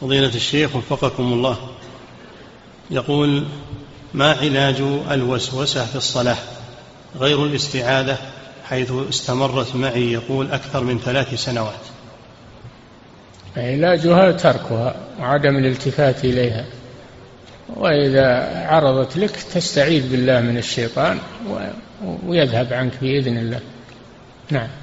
فضيلة الشيخ وفقكم الله، يقول: ما علاج الوسوسة في الصلاة غير الاستعاذة حيث استمرت معي، يقول، أكثر من 3 سنوات؟ علاجها تركها وعدم الالتفات إليها، وإذا عرضت لك تستعيذ بالله من الشيطان ويذهب عنك بإذن الله. نعم.